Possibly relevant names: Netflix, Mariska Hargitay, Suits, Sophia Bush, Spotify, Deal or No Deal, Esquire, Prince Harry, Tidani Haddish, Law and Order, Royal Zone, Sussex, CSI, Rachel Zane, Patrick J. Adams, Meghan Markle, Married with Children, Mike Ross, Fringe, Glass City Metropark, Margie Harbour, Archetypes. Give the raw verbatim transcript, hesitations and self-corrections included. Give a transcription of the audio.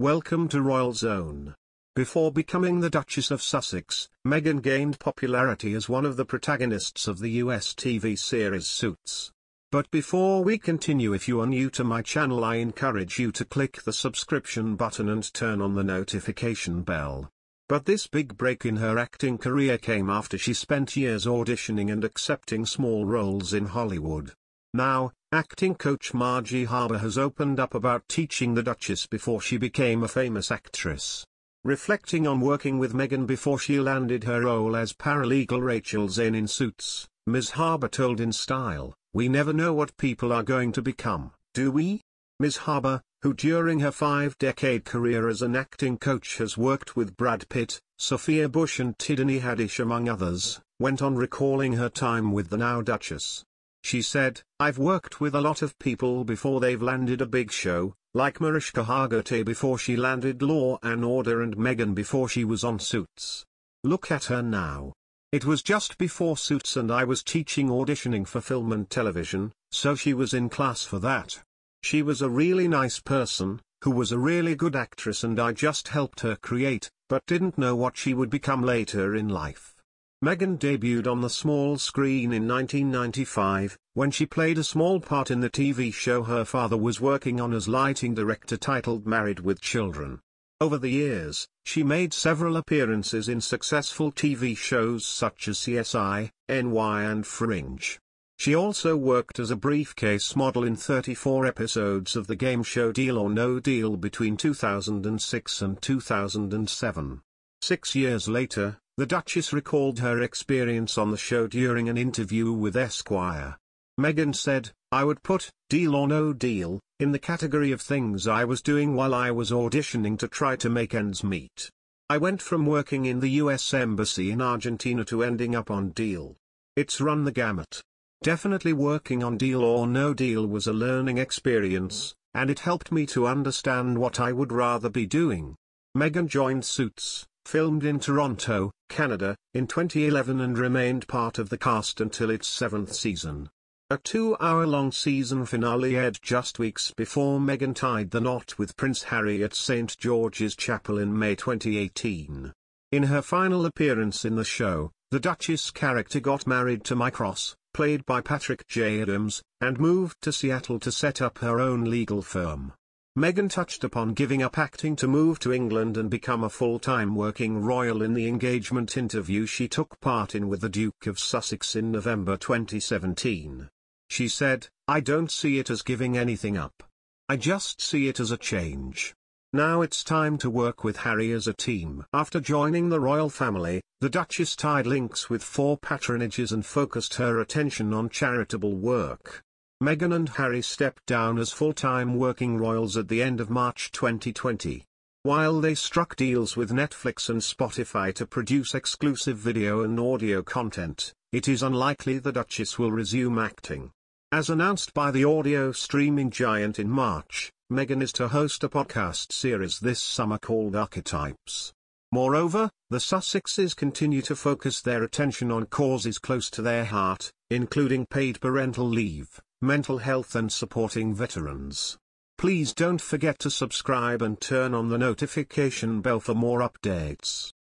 Welcome to Royal Zone. Before becoming the Duchess of Sussex, Meghan gained popularity as one of the protagonists of the U S T V series Suits. But before we continue, if you are new to my channel, I encourage you to click the subscription button and turn on the notification bell. But this big break in her acting career came after she spent years auditioning and accepting small roles in Hollywood. Now, acting coach Margie Harbour has opened up about teaching the Duchess before she became a famous actress. Reflecting on working with Meghan before she landed her role as paralegal Rachel Zane in Suits, Miz Harbour told In Style, "We never know what people are going to become, do we?" Miz Harbour, who during her five-decade career as an acting coach has worked with Brad Pitt, Sophia Bush and Tidani Haddish among others, went on recalling her time with the now Duchess. She said, "I've worked with a lot of people before they've landed a big show, like Mariska Hargitay before she landed Law and Order and Meghan before she was on Suits. Look at her now. It was just before Suits and I was teaching auditioning for film and television, so she was in class for that. She was a really nice person, who was a really good actress, and I just helped her create, but didn't know what she would become later in life." Meghan debuted on the small screen in nineteen ninety-five, when she played a small part in the T V show her father was working on as lighting director titled Married with Children. Over the years, she made several appearances in successful T V shows such as C S I, N Y and Fringe. She also worked as a briefcase model in thirty-four episodes of the game show Deal or No Deal between two thousand six and two thousand seven. Six years later, the Duchess recalled her experience on the show during an interview with Esquire. Meghan said, "I would put Deal or No Deal in the category of things I was doing while I was auditioning to try to make ends meet. I went from working in the U S Embassy in Argentina to ending up on Deal. It's run the gamut. Definitely working on Deal or No Deal was a learning experience, and it helped me to understand what I would rather be doing." Meghan joined Suits, filmed in Toronto, Canada, in twenty eleven and remained part of the cast until its seventh season. A two-hour-long season finale aired just weeks before Meghan tied the knot with Prince Harry at Saint George's Chapel in May twenty eighteen. In her final appearance in the show, the Duchess character got married to Mike Ross, played by Patrick J. Adams, and moved to Seattle to set up her own legal firm. Meghan touched upon giving up acting to move to England and become a full-time working royal in the engagement interview she took part in with the Duke of Sussex in November twenty seventeen. She said, "I don't see it as giving anything up. I just see it as a change. Now it's time to work with Harry as a team." After joining the royal family, the Duchess tied links with four patronages and focused her attention on charitable work. Meghan and Harry stepped down as full-time working royals at the end of March twenty twenty. While they struck deals with Netflix and Spotify to produce exclusive video and audio content, it is unlikely the Duchess will resume acting. As announced by the audio streaming giant in March, Meghan is to host a podcast series this summer called Archetypes. Moreover, the Sussexes continue to focus their attention on causes close to their heart, including paid parental leave, mental health and supporting veterans. Please don't forget to subscribe and turn on the notification bell for more updates.